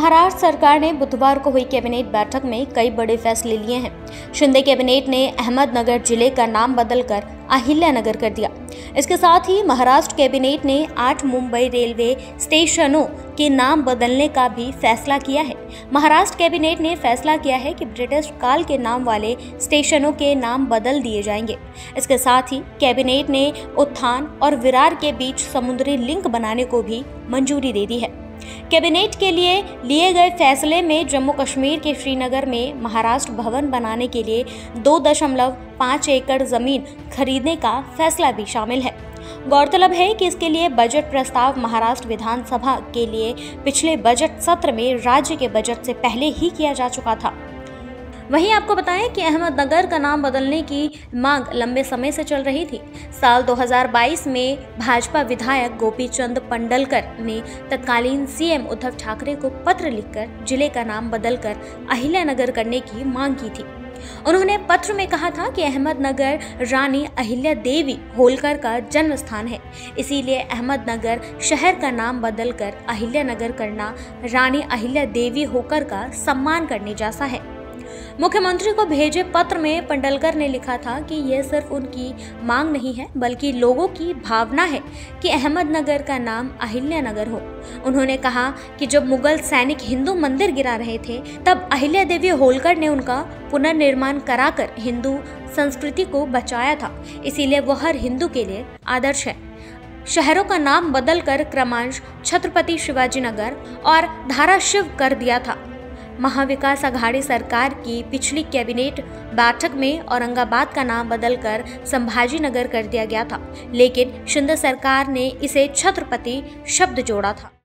महाराष्ट्र सरकार ने बुधवार को हुई कैबिनेट बैठक में कई बड़े फैसले लिए हैं। शिंदे कैबिनेट ने अहमदनगर जिले का नाम बदलकर अहिल्यानगर कर दिया। इसके साथ ही महाराष्ट्र कैबिनेट ने 8 मुंबई रेलवे स्टेशनों के नाम बदलने का भी फैसला किया है। महाराष्ट्र कैबिनेट ने फैसला किया है कि ब्रिटिश काल के नाम वाले स्टेशनों के नाम बदल दिए जाएंगे। इसके साथ ही कैबिनेट ने उत्थान और विरार के बीच समुद्री लिंक बनाने को भी मंजूरी दे दी है। कैबिनेट के लिए लिए गए फैसले में जम्मू कश्मीर के श्रीनगर में महाराष्ट्र भवन बनाने के लिए 2.5 एकड़ जमीन खरीदने का फैसला भी शामिल है। गौरतलब है कि इसके लिए बजट प्रस्ताव महाराष्ट्र विधानसभा के लिए पिछले बजट सत्र में राज्य के बजट से पहले ही किया जा चुका था। वहीं आपको बताएं कि अहमदनगर का नाम बदलने की मांग लंबे समय से चल रही थी। साल 2022 में भाजपा विधायक गोपीचंद पंडलकर ने तत्कालीन सीएम उद्धव ठाकरे को पत्र लिखकर जिले का नाम बदलकर अहिल्यानगर करने की मांग की थी। उन्होंने पत्र में कहा था कि अहमदनगर रानी अहिल्या देवी होलकर का जन्म स्थान है, इसीलिए अहमदनगर शहर का नाम बदलकर अहिल्यानगर करना रानी अहिल्या देवी होलकर का सम्मान करने जैसा है। मुख्यमंत्री को भेजे पत्र में पंडलकर ने लिखा था कि यह सिर्फ उनकी मांग नहीं है बल्कि लोगों की भावना है कि अहमदनगर का नाम अहिल्यानगर हो। उन्होंने कहा कि जब मुगल सैनिक हिंदू मंदिर गिरा रहे थे तब अहिल्या देवी होलकर ने उनका पुनर्निर्माण कराकर हिंदू संस्कृति को बचाया था, इसीलिए वह हर हिंदू के लिए आदर्श है। शहरों का नाम बदलकर क्रमांश छत्रपति शिवाजी नगर और धाराशिव कर दिया था। महाविकास आघाड़ी सरकार की पिछली कैबिनेट बैठक में औरंगाबाद का नाम बदलकर संभाजीनगर कर दिया गया था, लेकिन शिंदे सरकार ने इसे छत्रपति शब्द जोड़ा था।